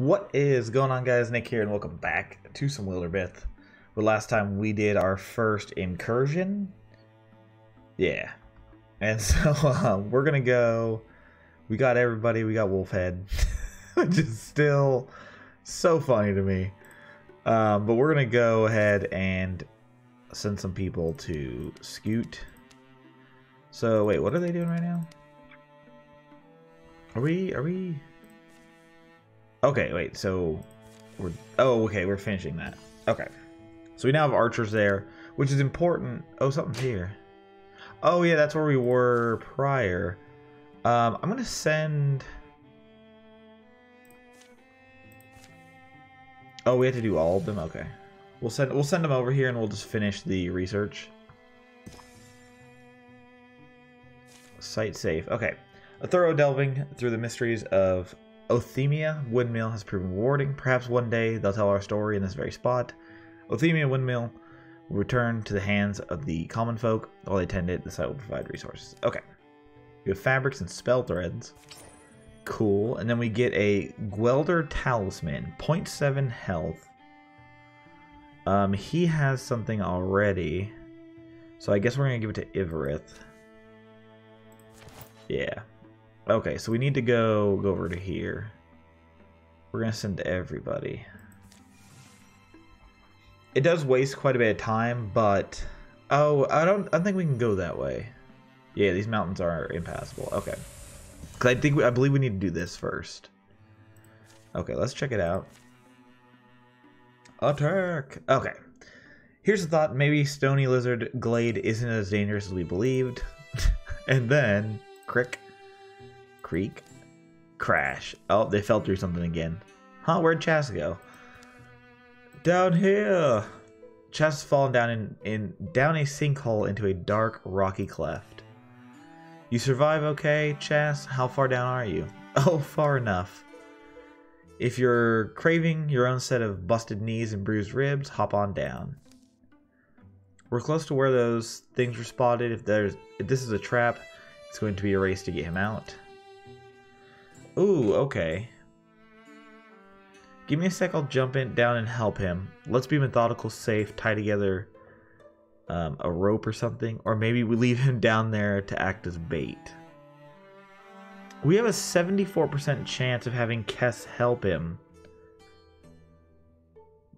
What is going on, guys? Nick here, and welcome back to some Wildermyth. But last time we did our first incursion. Yeah. And so we're going to go. We got everybody. We got Wolfhead, which is still so funny to me. But we're going to go ahead and send some people to Scoot. So, wait, what are they doing right now? Are we... Okay, wait, so we're... Oh, okay, we're finishing that. Okay. So we now have archers there, which is important. Oh, something's here. Oh, yeah, that's where we were prior. I'm going to send... Oh, we have to do all of them? Okay. We'll send them over here, and we'll just finish the research. Site safe. Okay. A thorough delving through the mysteries of... Othemia Windmill has proven rewarding. Perhaps one day they'll tell our story in this very spot. Othemia Windmill will return to the hands of the common folk. While they tend it, the site will provide resources. Okay. We have fabrics and spell threads. Cool. And then we get a Gwelder Talisman. 0.7 health. He has something already. So I guess we're going to give it to Iverith. Yeah. Okay, so we need to go over to here. We're going to send everybody. It does waste quite a bit of time, but... Oh, I don't think we can go that way. Yeah, these mountains are impassable. Okay. Because I believe we need to do this first. Okay, let's check it out. Attack! Okay. Here's the thought. Maybe Stony Lizard Glade isn't as dangerous as we believed. And then... Creek. Crash. Oh, they fell through something again. Huh, where'd Chas go? Down here. Chas has fallen down down a sinkhole into a dark, rocky cleft. You survive okay, Chas? How far down are you? Oh, far enough. If you're craving your own set of busted knees and bruised ribs, hop on down. We're close to where those things were spotted. If this is a trap, it's going to be a race to get him out. Ooh, okay. Give me a sec, I'll jump in down and help him. Let's be methodical, safe, tie together a rope or something. Or maybe we leave him down there to act as bait. We have a 74% chance of having Kess help him.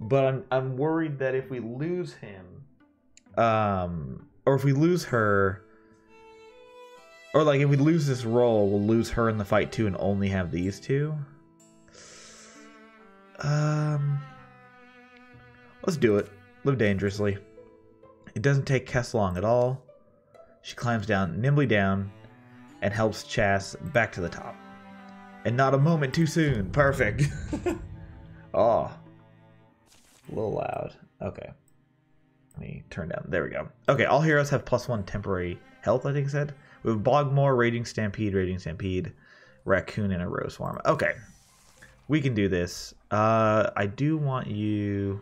But I'm worried that if we lose him, or if we lose her... Or, like, if we lose this roll, we'll lose her in the fight, too, and only have these two. Let's do it. Live dangerously. It doesn't take Kess long at all. She climbs down, nimbly down, and helps Chas back to the top. And not a moment too soon. Perfect. Oh. A little loud. Okay. Let me turn down. There we go. Okay, all heroes have +1 temporary health, I think it said. We have Bogmore, Raging Stampede, Raccoon, and a Rose Warma. Okay. We can do this. I do want you...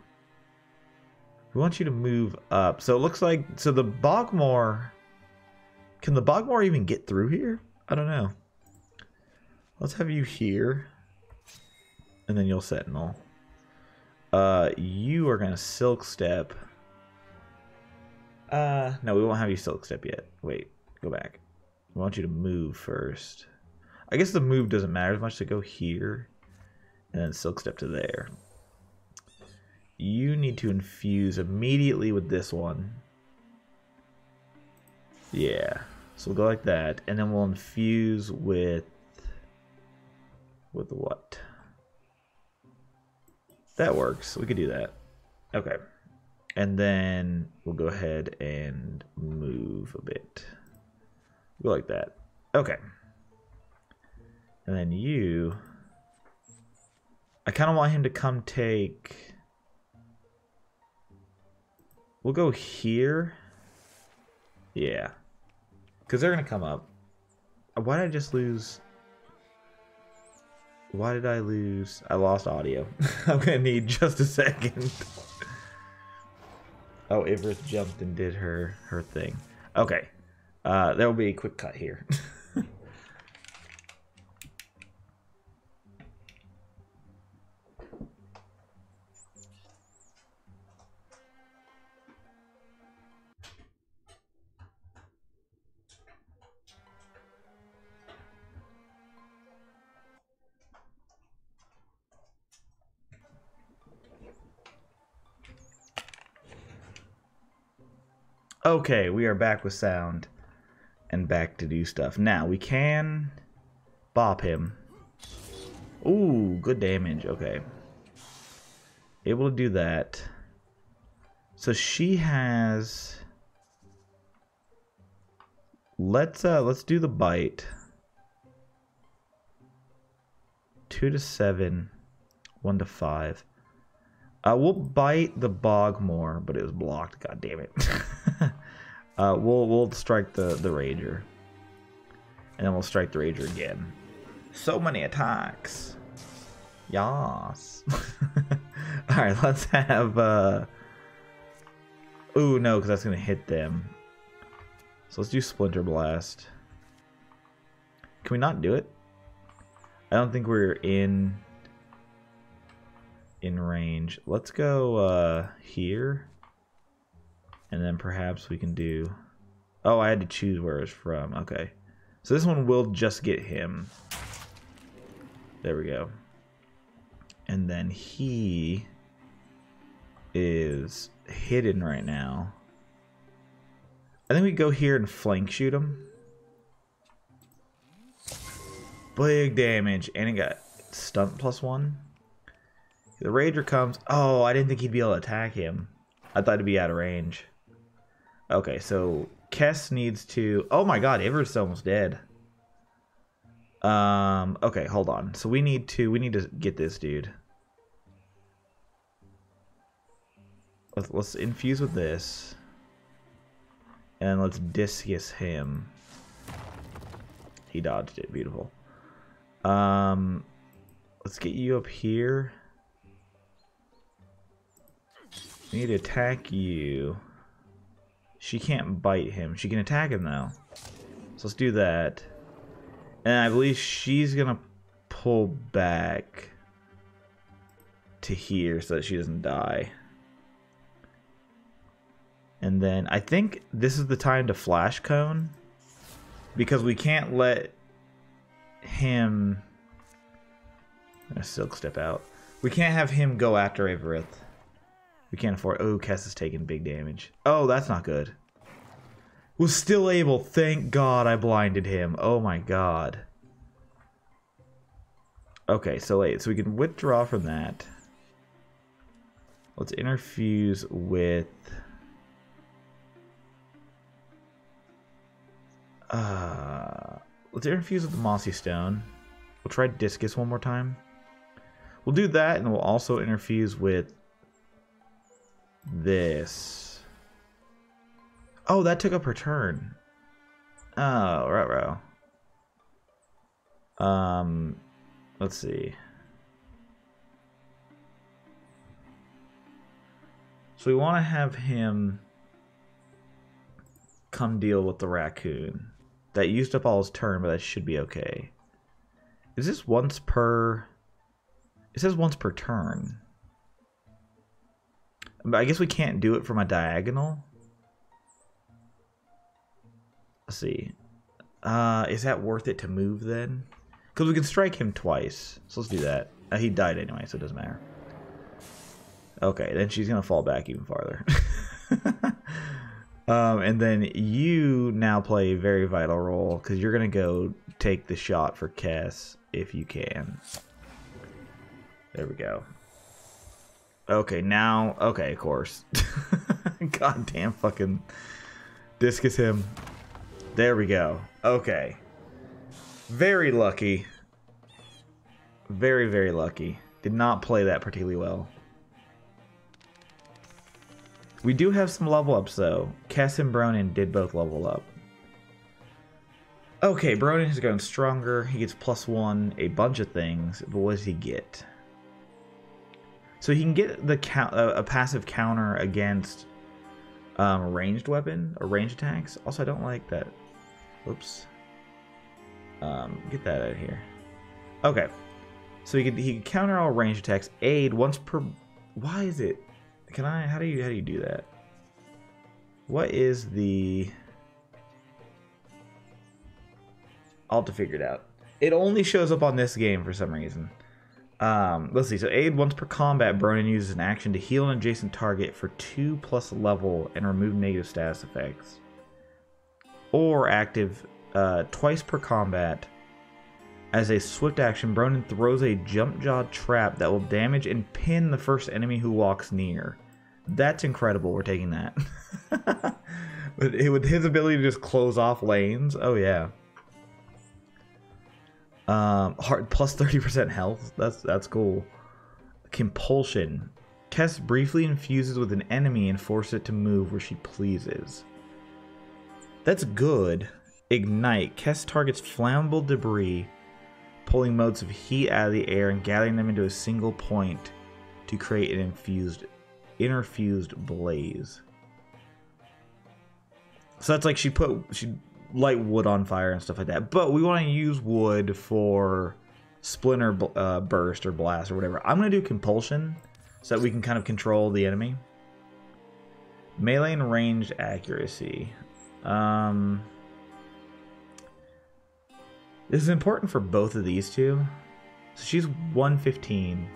We want you to move up. So it looks like... So the Bogmore... Can the Bogmore even get through here? I don't know. Let's have you here. And then you'll Sentinel. You are going to Silk Step. No, we won't have you Silk Step yet. Wait. Go back. I want you to move first. I guess the move doesn't matter as much, so go here. And then Silk Step to there. You need to infuse immediately with this one. Yeah. So we'll go like that. And then we'll infuse with... With what? That works. We could do that. Okay. And then we'll go ahead and move a bit. Go like that. Okay. And then you... I kind of want him to come take... We'll go here. Yeah. Because they're going to come up. Why did I just lose... Why did I lose... I lost audio. I'm going to need just a second. Oh, Iverith jumped and did her thing. Okay. There will be a quick cut here. Okay, we are back with sound and back to do stuff. Now we can bop him. Ooh, good damage. Okay, able to do that. So she has. Let's do the bite. 2 to 7, 1 to 5. We'll bite the Bogmore, but it was blocked. God damn it. We'll strike the Rager, and then we'll strike the Rager again. So many attacks. Yas. All right, let's have. Ooh no, because that's gonna hit them. So let's do Splinter Blast. Can we not do it? I don't think we're in range. Let's go here, and then perhaps we can do. Oh, I had to choose where it's from. Okay, so this one will just get him. There we go. And then he is hidden right now. I think we go here and flank shoot him. Big damage, and it got stunt +1. The Rager comes. Oh, I didn't think he'd be able to attack him. I thought he'd be out of range. Okay, so Kess needs to. Oh my God, Iverith's almost dead. Okay, hold on. So we need to get this dude. Let's infuse with this, and let's discus him. He dodged it, beautiful. Let's get you up here. We need to attack you. She can't bite him. She can attack him though. So let's do that. And I believe she's gonna pull back to here so that she doesn't die. And then I think this is the time to Flash Cone, because we can't let him. I'm gonna Silk Step out. We can't have him go after Iverith. We can't afford. Oh, Kess is taking big damage. Oh, that's not good. Was still able. Thank God I blinded him. Oh my God. Okay, so wait. So we can withdraw from that. Let's interfuse with. Let's interfuse with the Mossy Stone. We'll try Discus one more time. We'll do that, and we'll also interfuse with this. Oh, that took up her turn. Oh, right. Let's see. So we want to have him come deal with the raccoon. That used up all his turn, but that should be okay. Is this once per? It says once per turn. But I guess we can't do it from a diagonal. Let's see. Is that worth it to move then? Because we can strike him twice. So let's do that. He died anyway, so it doesn't matter. Okay, then she's going to fall back even farther. And then you now play a very vital role, because you're going to go take the shot for Kess if you can. There we go. Okay, now, okay, of course. Goddamn fucking discus him. There we go. Okay. Very lucky. Very, very lucky. Did not play that particularly well. We do have some level ups though. Kess and Bronin did both level up. Okay, Bronin has gotten stronger. He gets +1 a bunch of things, but what does he get? So he can get the a passive counter against ranged weapon or ranged attacks. Also, I don't like that. Oops. Get that out of here. Okay. So he can counter all ranged attacks. Aid once per. Why is it? Can I? How do you do that? What is the? I'll have to figure it out. It only shows up on this game for some reason. Let's see. So aid once per combat, Bronin uses an action to heal an adjacent target for 2+ level and remove negative status effects. Or active twice per combat. As a swift action, Bronin throws a jump jaw trap that will damage and pin the first enemy who walks near. That's incredible. We're taking that. But with his ability to just close off lanes, oh yeah. Heart plus 30% health. That's cool. Compulsion. Tess briefly infuses with an enemy and forces it to move where she pleases. That's good. Ignite. Kess targets flammable debris, pulling motes of heat out of the air and gathering them into a single point to create an interfused blaze. So that's like she light wood on fire and stuff like that. But we want to use wood for splinter burst or blast or whatever. I'm going to do compulsion so that we can kind of control the enemy. Melee and ranged accuracy. This is important for both of these two. So she's 115.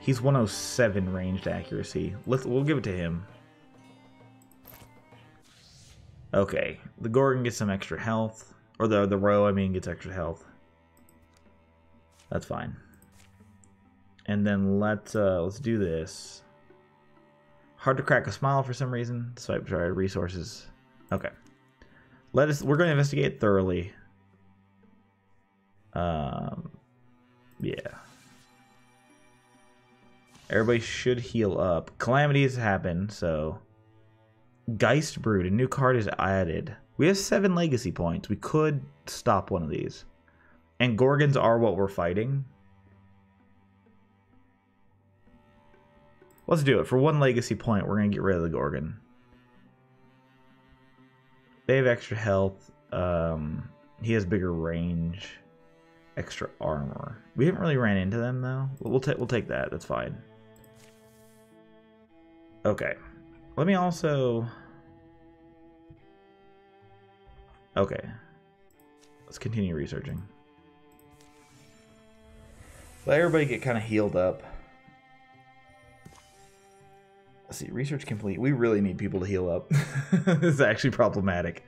He's 107 ranged accuracy. We'll give it to him. Okay, the Gorgon gets some extra health, or the Roe, I mean, gets extra health. That's fine. And then let's do this. Hard to crack a smile for some reason. Swipe to our resources. Okay, we're going to investigate thoroughly. Yeah. Everybody should heal up. Calamities happen, so. Geist Brood, a new card is added. We have 7 legacy points. We could stop one of these. And Gorgons are what we're fighting. Let's do it. For 1 legacy point, we're going to get rid of the Gorgon. They have extra health. He has bigger range. Extra armor. We haven't really ran into them, though. We'll take that. That's fine. Okay. Let me also... Okay. Let's continue researching. Let everybody get kind of healed up. Let's see. Research complete. We really need people to heal up. This is actually problematic.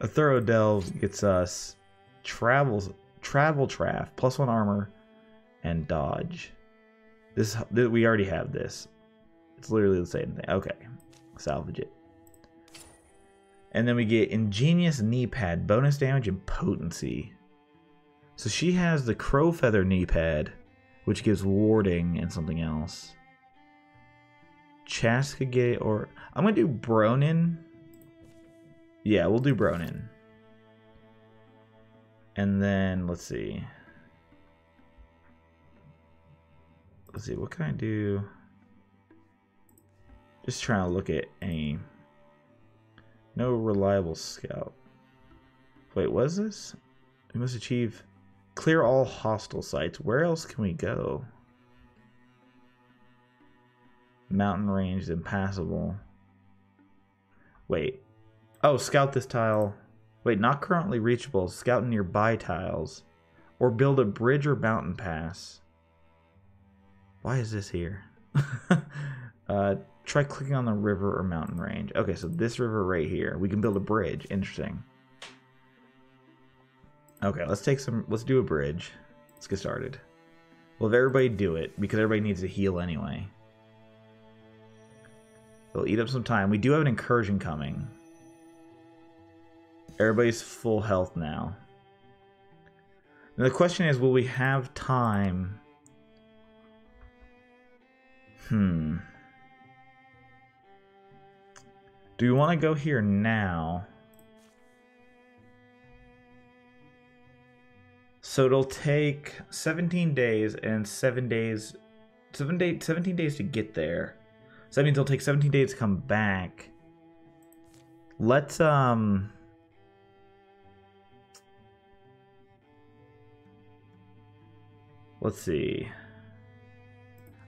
A thorough delve gets us travel, plus 1 armor, and dodge. We already have this. It's literally the same thing. Okay. Salvage it. And then we get Ingenious Knee Pad, bonus damage and potency. So she has the Crow Feather Knee Pad, which gives warding and something else. Chaskagate, or I'm gonna do Bronin. Yeah, we'll do Bronin. And then let's see. Let's see, what can I do? Just trying to look at aim. No reliable scout. Wait, what is this? We must achieve clear all hostile sites. Where else can we go? Mountain range is impassable. Wait. Oh, scout this tile. Wait, not currently reachable. Scout nearby tiles. Or build a bridge or mountain pass. Why is this here? Try clicking on the river or mountain range. Okay, so this river right here. We can build a bridge. Interesting. Okay, let's do a bridge. Let's get started. We'll have everybody do it because everybody needs to heal anyway. We'll eat up some time. We do have an incursion coming. Everybody's full health now. Now the question is, will we have time? Do we want to go here now? So it'll take 17 days and 17 days to get there. So that means it'll take 17 days to come back. Let's see.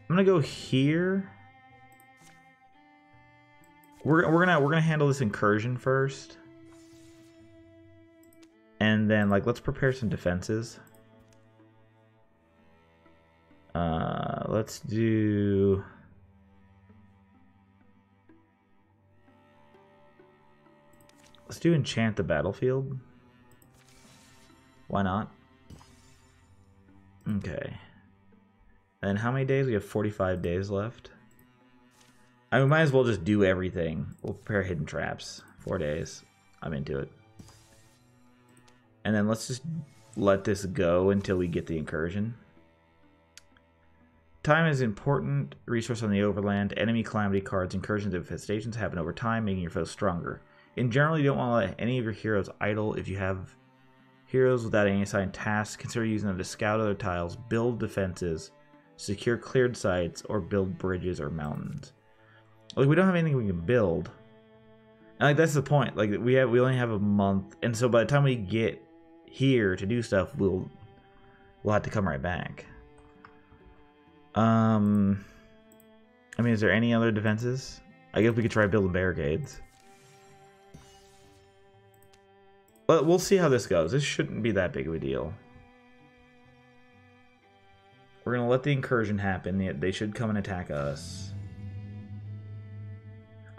I'm gonna go here. We're gonna handle this incursion first, and then let's prepare some defenses. Let's do... Let's do enchant the battlefield. Why not? Okay. And how many days? We have 45 days left. I might as well just do everything. We'll prepare hidden traps. 4 days. I'm into it. And then let's just let this go until we get the incursion. Time is important. Resource on the overland. Enemy calamity cards, incursions, and infestations happen over time, making your foes stronger. In general, you don't want to let any of your heroes idle. If you have heroes without any assigned tasks, consider using them to scout other tiles, build defenses, secure cleared sites, or build bridges or mountains. Like, we don't have anything we can build. And, like, that's the point. Like, we only have a month. And so by the time we get here to do stuff, we'll have to come right back. I mean, is there any other defenses? I guess we could try building barricades. But we'll see how this goes. This shouldn't be that big of a deal. We're gonna let the incursion happen. They should come and attack us.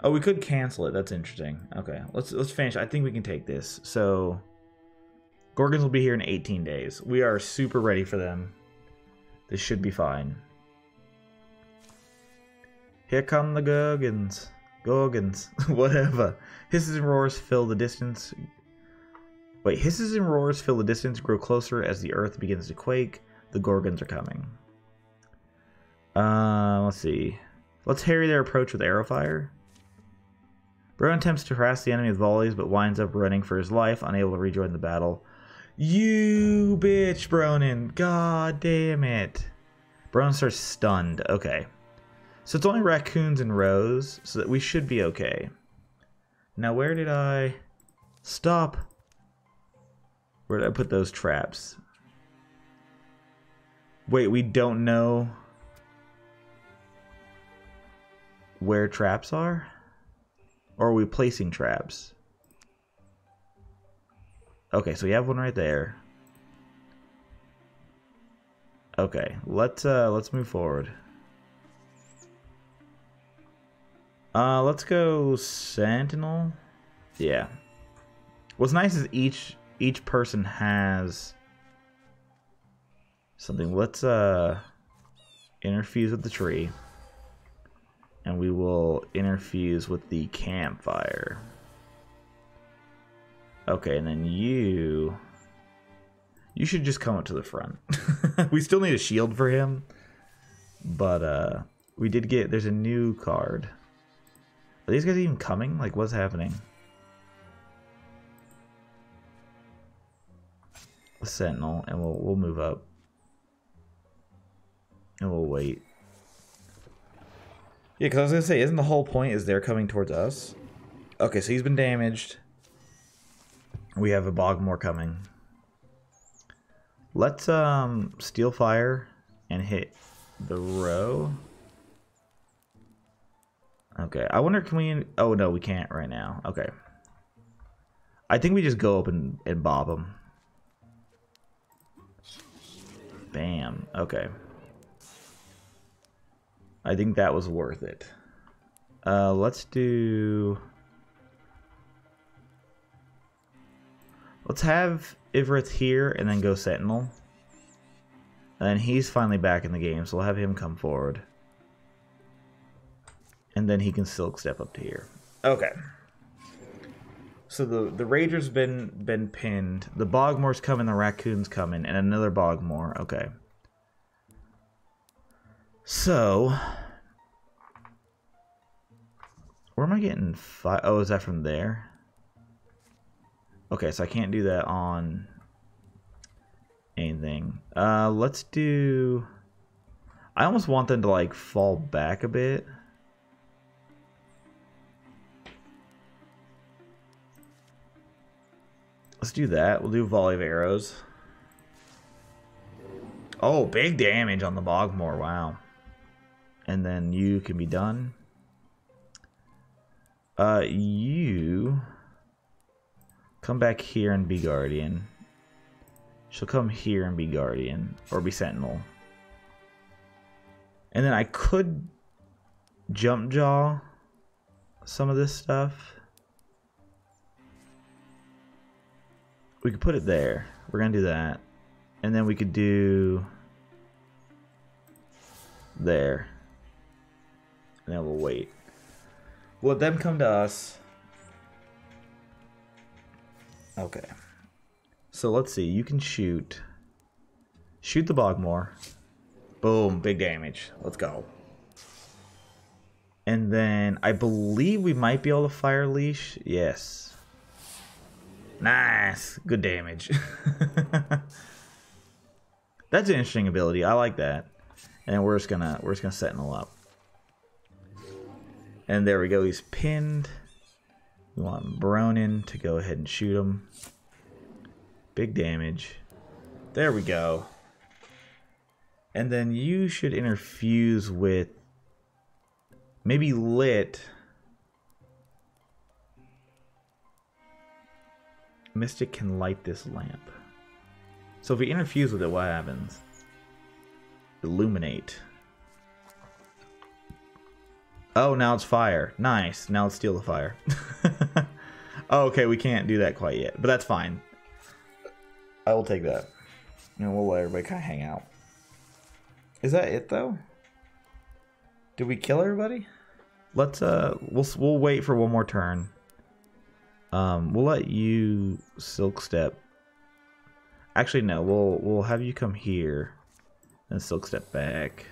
Oh, we could cancel it. That's interesting. Okay, let's finish. I think we can take this. So, Gorgons will be here in 18 days. We are super ready for them. This should be fine. Here come the Gorgons. Gorgons. Whatever. Hisses and roars fill the distance. Wait, hisses and roars fill the distance, grow closer as the earth begins to quake. The Gorgons are coming. Let's see. Let's harry their approach with arrow fire. Brown attempts to harass the enemy with volleys, but winds up running for his life, unable to rejoin the battle. You bitch, Bronin. God damn it. Bronin starts stunned. Okay. So it's only raccoons and Rose, so that we should be okay. Now, where did I... Stop. Where did I put those traps? Wait, we don't know... where traps are? Or are we placing traps? Okay, so we have one right there. Okay, let's move forward. Let's go Sentinel. Yeah. What's nice is each person has something. Let's interfuse with the tree, and we will interfuse with the campfire. Okay, and then you should just come up to the front. We still need a shield for him, but we did get, there's a new card. Are these guys even coming? Like, what's happening? A sentinel, and we'll move up. And we'll wait. Yeah, because I was gonna say, isn't the whole point is they're coming towards us? Okay, so he's been damaged. We have a Bogmore coming. Let's steal fire and hit the row. Okay, I wonder, can we... Oh, no, we can't right now. Okay. I think we just go up and bob them. Bam. Okay. I think that was worth it. Let's do... Let's have Iverith here and then go Sentinel. And he's finally back in the game, so we'll have him come forward. And then he can Silk Step up to here. Okay. So the Rager's been pinned. The Bogmore's coming, the Raccoon's coming, and another Bogmore. Okay. So... Where am I getting five? Oh, is that from there? Okay, so I can't do that on anything. Let's do... I almost want them to, like, fall back a bit. Let's do that. We'll do volley of arrows. Oh, big damage on the Bogmore. Wow. And then you can be done. You... Come back here and be Guardian. She'll come here and be Guardian. Or be Sentinel. And then I could jump jaw some of this stuff. We could put it there. We're going to do that. And then we could do there. And then we'll wait. We'll let them come to us. Okay. So let's see. You can shoot. Shoot the Bogmore. Boom. Big damage. Let's go. And then I believe we might be able to fire leash. Yes. Nice. Good damage. That's an interesting ability. I like that. And we're just gonna sentinel up. And there we go. He's pinned. We want Bronin to go ahead and shoot him. Big damage. There we go. And then you should interfuse with maybe Lit. Mystic can light this lamp. So if we interfuse with it, what happens? Illuminate. Oh, now it's fire. Nice. Now let's steal the fire. Oh, okay, we can't do that quite yet, but that's fine. I will take that. And we'll let everybody kind of hang out. Is that it though? Did we kill everybody? Let's we'll wait for one more turn. We'll let you Silk Step. Actually no, we'll have you come here and Silk Step back.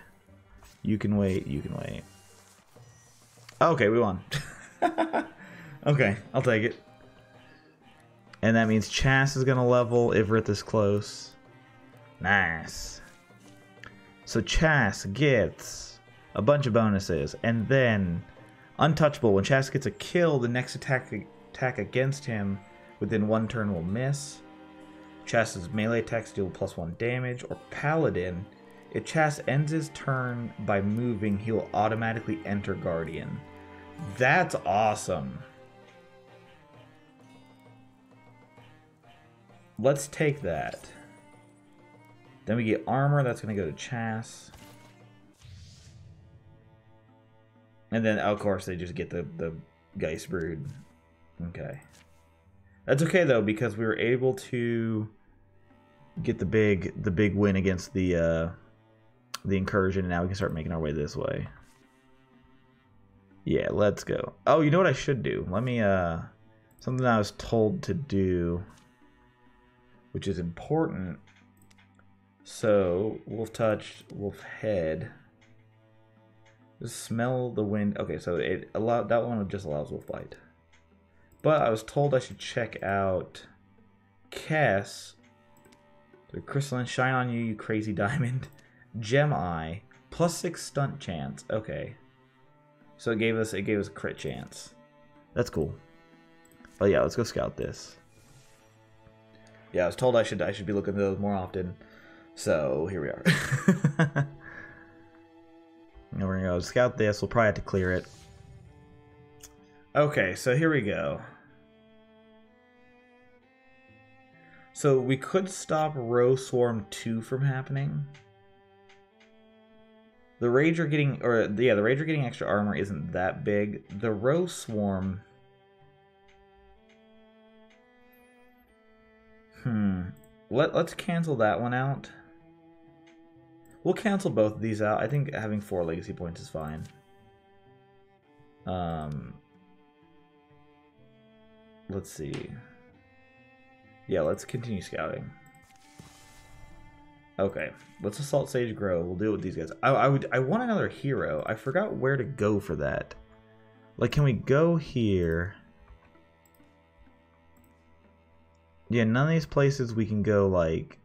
You can wait. You can wait. Okay, we won. Okay, I'll take it. And that means Chas is gonna level. Iverith is close. Nice. So Chas gets a bunch of bonuses, and then untouchable. When Chas gets a kill, the next attack against him within one turn will miss. Chas's melee attacks deal +1 damage. Or Paladin, if Chas ends his turn by moving, he'll automatically enter Guardian. That's awesome. Let's take that. Then we get armor. That's going to go to Chas. And then, of course, they just get the Geist Brood. Okay. That's okay, though, because we were able to get the big win against the incursion. And now we can start making our way this way. Yeah, let's go. Oh, you know what I should do? Let me, something I was told to do, which is important. So wolf touch, wolf head. Just smell the wind. Okay, so it allowed that one just allows wolf bite. But I was told I should check out Kess. The crystalline shine on you, you crazy diamond. Gem eye, +6 stunt chance. Okay, so it gave us a crit chance. That's cool. But yeah, let's go scout this. Yeah, I was told I should be looking at those more often. So here we are. Now we're gonna go scout this. We'll probably have to clear it. Okay, so here we go. So we could stop Rose Swarm 2 from happening. The Rager getting, or yeah, the Rager getting extra armor isn't that big. The Rose Swarm. Let's cancel that one out. We'll cancel both of these out. I think having 4 legacy points is fine. Let's see. Yeah, let's continue scouting. Okay, let's assault Sage Grove. We'll deal with these guys. I want another hero. I forgot where to go for that. Like, can we go here? Yeah, none of these places we can go, like,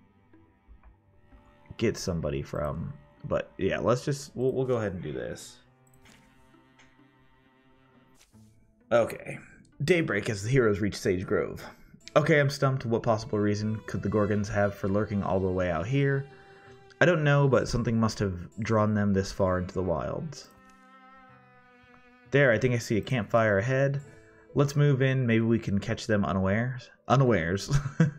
get somebody from. But yeah, let's just, we'll go ahead and do this. Okay. Daybreak as the heroes reach Sage Grove. Okay, I'm stumped. What possible reason could the Gorgons have for lurking all the way out here? I don't know, but something must have drawn them this far into the wilds. There, I think I see a campfire ahead. Let's move in. Maybe we can catch them unawares. But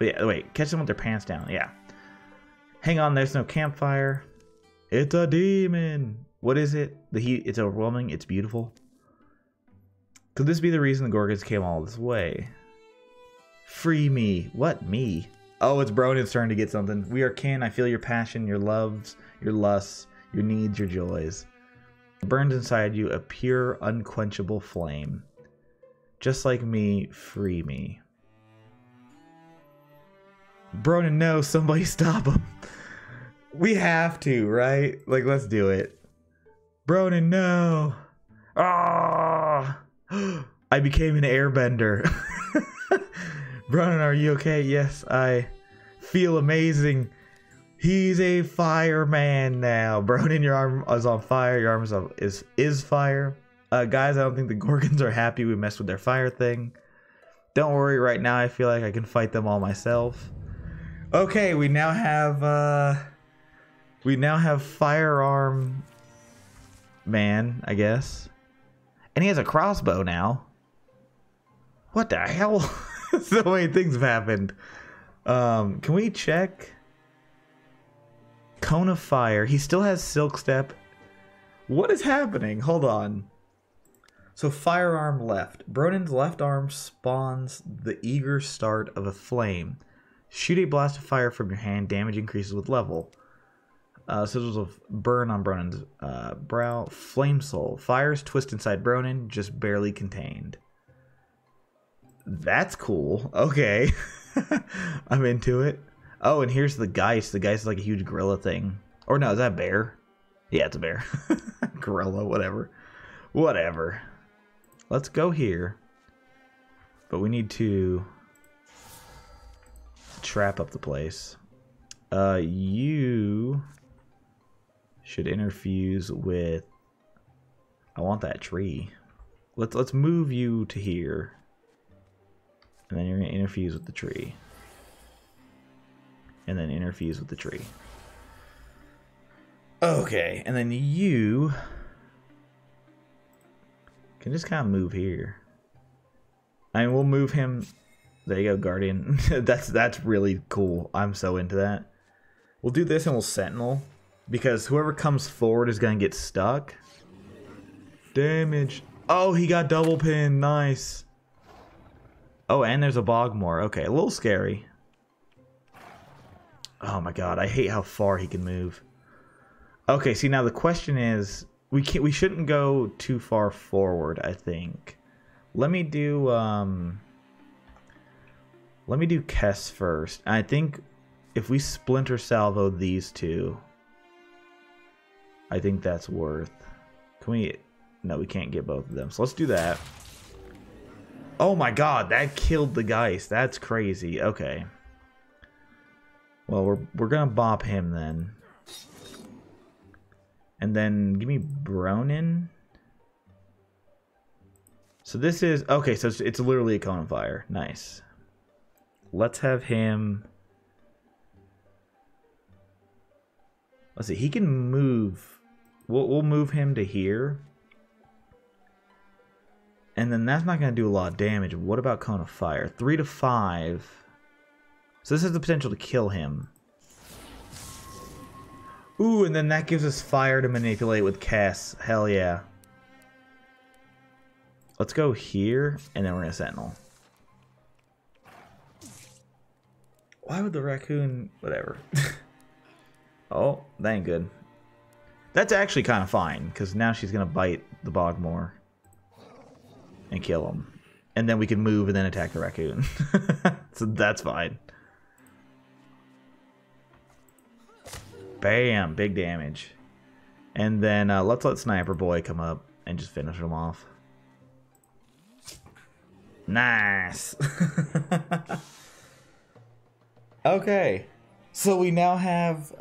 yeah, wait. Catch them with their pants down. Yeah. Hang on, there's no campfire. It's a demon. What is it? The heat, it's overwhelming, it's beautiful. Could this be the reason the Gorgons came all this way? Free me. What me? Oh, it's Bronin's turn to get something. We are kin. I feel your passion, your loves, your lusts, your needs, your joys. It burns inside you a pure, unquenchable flame. Just like me, free me. Bronin, no, somebody stop him. We have to, right? Like, let's do it. Bronin, no. Ah! I became an airbender. Bronin, are you okay? Yes, I feel amazing. He's a fireman now. Bronin, your arm is on fire. Your arm is fire. Guys, I don't think the Gorgons are happy we messed with their fire thing. Don't worry, right now I feel like I can fight them all myself. Okay, we now have Firearm Man, I guess. And he has a crossbow now. What the hell? So many things have happened. Can we check? Cone of Fire. He still has Silk Step. What is happening? Hold on. So firearm left. Bronin's left arm spawns the eager start of a flame. Shoot a blast of fire from your hand. Damage increases with level. Sizzles of burn on Bronin's brow. Flame soul. Fires twist inside Bronin, just barely contained. That's cool. Okay. I'm into it. Oh, and here's the Geist. The Geist is like a huge gorilla thing. Or no, is that a bear? Yeah, it's a bear. Gorilla, whatever. Whatever. Let's go here. But we need to trap up the place. You should interfuse with... I want that tree. Let's move you to here. And then you're going to interfuse with the tree. And then interfuse with the tree. Okay, and then you can just kind of move here. I mean, we'll move him. There you go, Guardian. that's really cool. I'm so into that. We'll do this and we'll Sentinel. Because whoever comes forward is going to get stuck. Damage. Oh, he got double pinned. Nice. Oh, and there's a Bogmore. Okay, a little scary. Oh my god, I hate how far he can move. Okay, see, now the question is... We shouldn't go too far forward, I think. Let me do Kess first. I think if we Splinter Salvo these two, I think that's worth. Can we? No, we can't get both of them. So let's do that. Oh my god, that killed the Geist. That's crazy. Okay. Well, we're gonna bop him then. And then give me Bronin. So this is okay. So it's literally a cone of fire. Nice. Let's have him. Let's see. He can move. We'll move him to here. And then that's not going to do a lot of damage. What about cone of fire? 3 to 5. So this has the potential to kill him. Ooh, and then that gives us fire to manipulate with Cass. Hell yeah. Let's go here, and then we're going to Sentinel. Why would the raccoon... Whatever. Oh, that ain't good. That's actually kind of fine, because now she's going to bite the Bogmore. And kill him. And then we can move and then attack the raccoon. So that's fine. Bam! Big damage. And then let's let Sniper Boy come up and just finish him off. Nice! Okay. So we now have...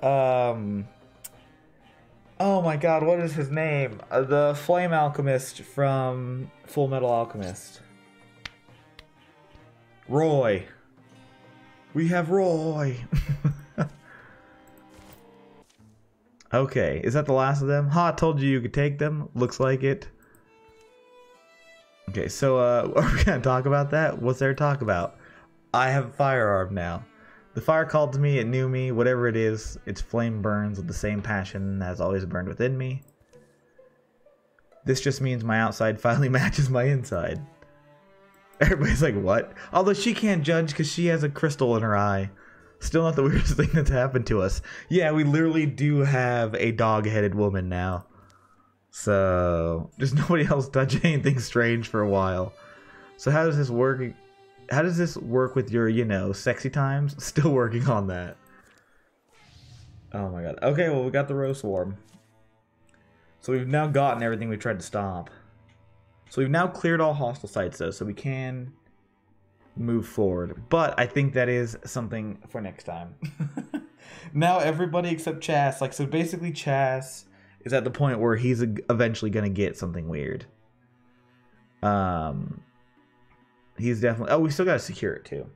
Oh my god, what is his name? The Flame Alchemist from Full Metal Alchemist. Roy. We have Roy! Okay, is that the last of them? Ha, told you could take them. Looks like it. Okay, so are we going to talk about that? What's there to talk about? I have a firearm now. The fire called to me, it knew me, whatever it is, its flame burns with the same passion that has always burned within me. This just means my outside finally matches my inside. Everybody's like, what? Although she can't judge because she has a crystal in her eye. Still not the weirdest thing that's happened to us. Yeah, we literally do have a dog-headed woman now. So, just nobody else touch anything strange for a while. So how does this work? How does this work with your, you know, sexy times? Still working on that. Oh my god. Okay, well, we got the Rose Warma. So we've now gotten everything we tried to stop. So we've now cleared all hostile sites, though, so we can move forward. But I think that is something for next time. Now everybody except Chas, like, so basically Chas is at the point where he's eventually going to get something weird. He's definitely... Oh, we still got to secure it, too.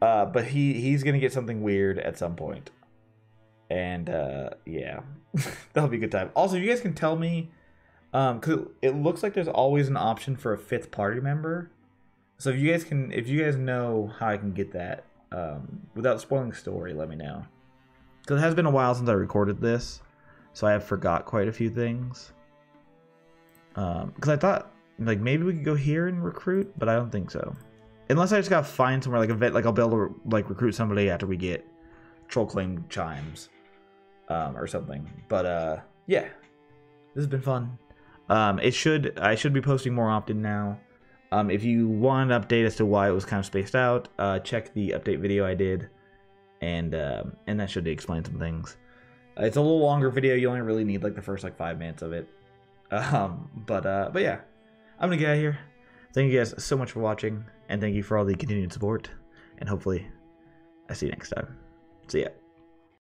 But he's going to get something weird at some point. And, yeah. That'll be a good time. Also, you guys can tell me... Because it looks like there's always an option for a fifth party member. So if you guys can... If you guys know how I can get that, without spoiling the story, let me know. Because it has been a while since I recorded this. So I have forgot quite a few things. Because I thought... Like, maybe we could go here and recruit, but I don't think so. Unless I just gotta find somewhere, like a vet, like I'll be able to, like, recruit somebody after we get Troll Claim Chimes, or something. But, yeah. This has been fun. I should be posting more often now. If you want an update as to why it was kind of spaced out, check the update video I did. And that should explain some things. It's a little longer video, you only really need, like, the first, like, 5 minutes of it. But yeah. I'm gonna get out of here. Thank you guys so much for watching, and thank you for all the continued support, and hopefully I see you next time. See ya.